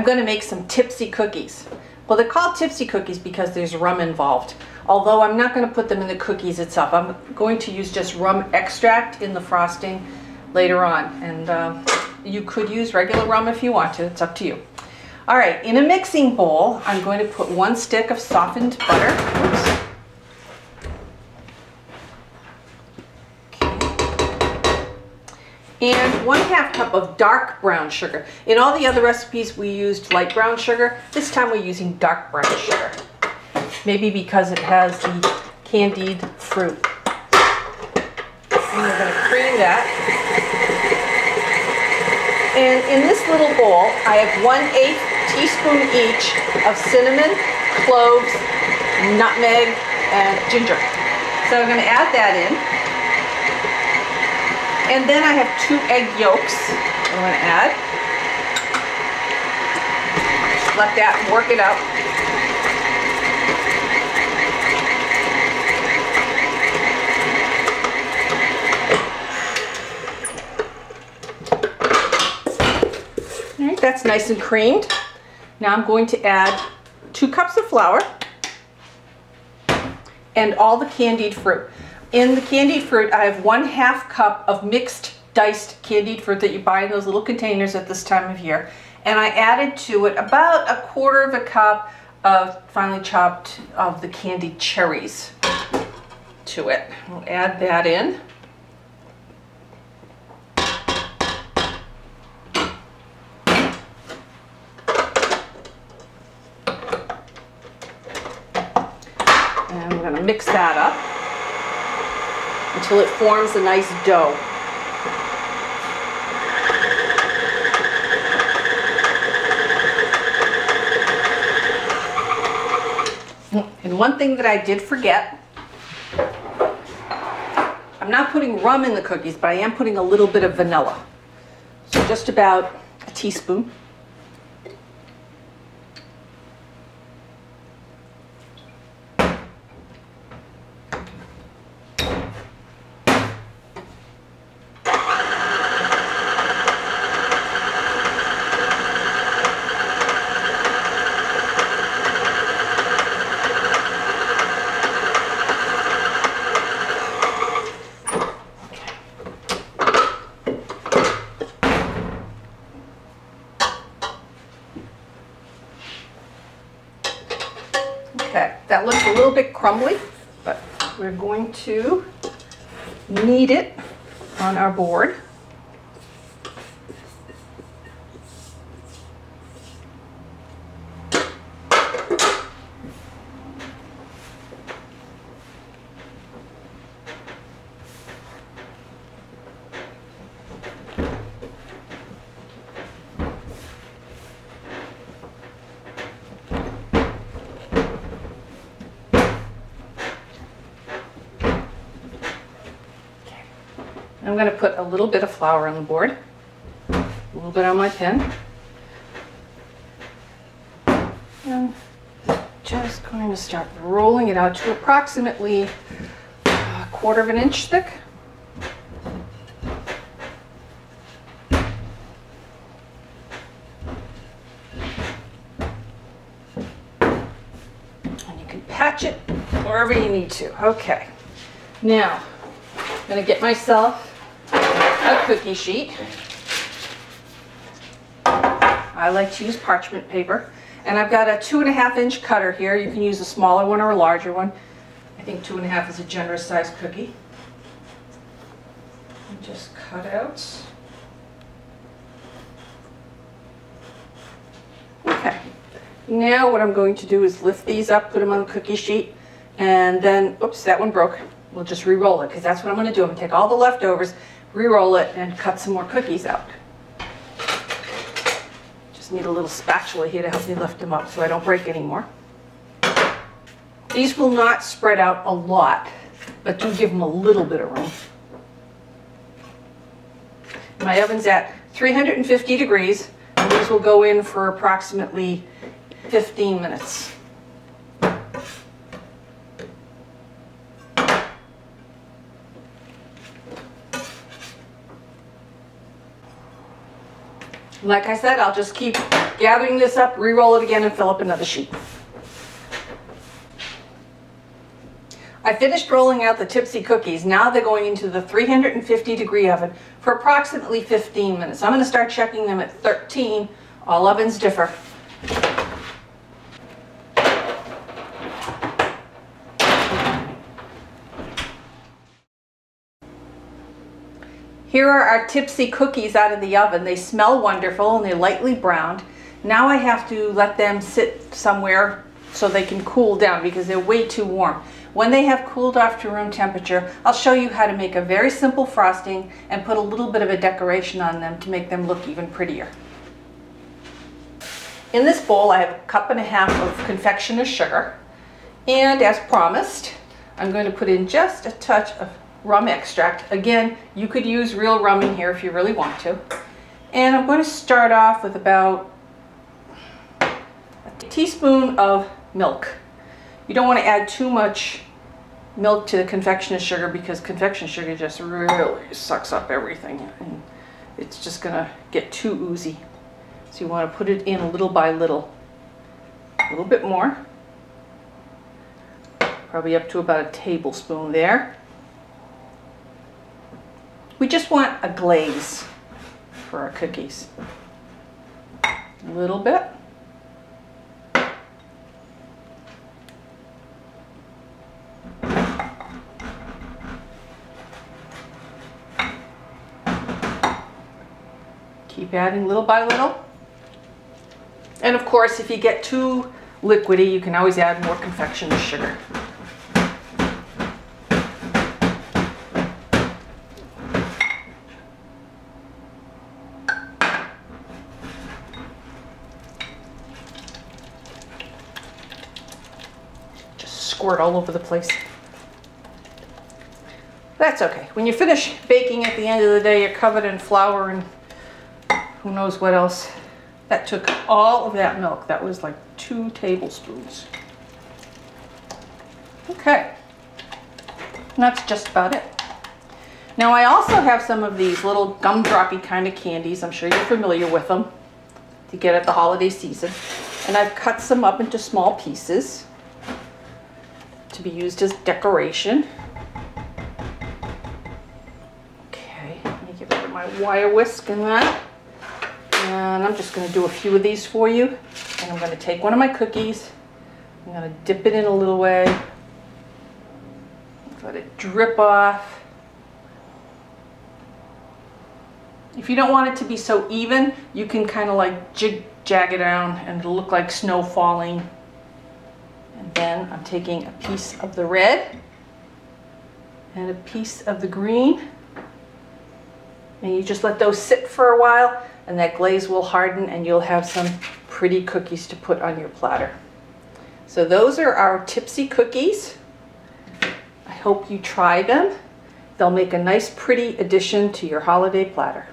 I'm going to make some tipsy cookies. Well, they're called tipsy cookies because there's rum involved. Although I'm not going to put them in the cookies itself. I'm going to use just rum extract in the frosting later on. And you could use regular rum if you want to. It's up to you. All right, in a mixing bowl, I'm going to put 1 stick of softened butter. Oops. And 1/2 cup of dark brown sugar. In all the other recipes we used light brown sugar. This time we're using dark brown sugar. Maybe because it has the candied fruit. And we're going to cream that. And in this little bowl I have 1/8 teaspoon each of cinnamon, cloves, nutmeg, and ginger. So I'm going to add that in. And then I have 2 egg yolks I'm going to add. Just let that work it out. All right, that's nice and creamed. Now I'm going to add 2 cups of flour and all the candied fruit. In the candied fruit, I have 1/2 cup of mixed diced candied fruit that you buy in those little containers at this time of year. And I added to it about 1/4 cup of finely chopped of the candied cherries to it. We'll add that in. And I'm going to mix that up until it forms a nice dough. And one thing that I did forget, I'm not putting rum in the cookies, but I am putting a little bit of vanilla. So just about 1 teaspoon. Okay, that looks a little bit crumbly, but we're going to knead it on our board. I'm going to put a little bit of flour on the board, a little bit on my pen, and just going to start rolling it out to approximately 1/4 of an inch thick. And you can patch it wherever you need to. Okay, now I'm going to get myself a cookie sheet. I like to use parchment paper, and I've got a 2.5 inch cutter here. You can use a smaller one or a larger one. I think 2.5 is a generous sized cookie. And just cut out. Okay, now what I'm going to do is lift these up, put them on the cookie sheet, and then, oops, that one broke. We'll just re-roll it, because that's what I'm going to do. I'm going to take all the leftovers, re-roll it, and cut some more cookies out. Just need a little spatula here to help me lift them up so I don't break anymore. These will not spread out a lot, but do give them a little bit of room. My oven's at 350 degrees, and these will go in for approximately 15 minutes. Like I said, I'll just keep Gathering this up, re-roll it again and fill up another sheet. I finished rolling out the Tipsy Cookies. Now they're going into the 350 degree oven for approximately 15 minutes. I'm going to start checking them at 13. All ovens differ. Here are our Tipsy Cookies out of the oven. They smell wonderful and they're lightly browned. Now I have to let them sit somewhere so they can cool down because they're way too warm. When they have cooled off to room temperature, I'll show you how to make a very simple frosting and put a little bit of a decoration on them to make them look even prettier. In this bowl, I have 1.5 cups of confectioner's sugar. And as promised, I'm going to put in just a touch of rum extract. Again, you could use real rum in here if you really want to. And I'm going to start off with about a teaspoon of milk. You don't want to add too much milk to the confectioner's sugar because confectioner's sugar just really sucks up everything and it's just going to get too oozy. So you want to put it in little by little. A little bit more. Probably up to about a tablespoon there. We just want a glaze for our cookies. A little bit. Keep adding little by little. And of course, if you get too liquidy, you can always add more confectioner's sugar. Just squirt all over the place. That's okay. When you finish baking at the end of the day, you're covered in flour and who knows what else. That took all of that milk. That was like 2 tablespoons. Okay, and that's just about it. Now I also have some of these little gumdroppy kind of candies. I'm sure you're familiar with them. You get at the holiday season. And I've cut some up into small pieces to be used as decoration. Okay, let me get rid of my wire whisk in that. And I'm just going to do a few of these for you. And I'm going to take one of my cookies. I'm going to dip it in a little way. Let it drip off. If you don't want it to be so even, you can kind of like jig-jag it down and it'll look like snow falling. And then I'm taking a piece of the red and a piece of the green. And you just let those sit for a while, and that glaze will harden and you'll have some pretty cookies to put on your platter. So those are our Tipsy Cookies. I hope you try them. They'll make a nice, pretty addition to your holiday platter.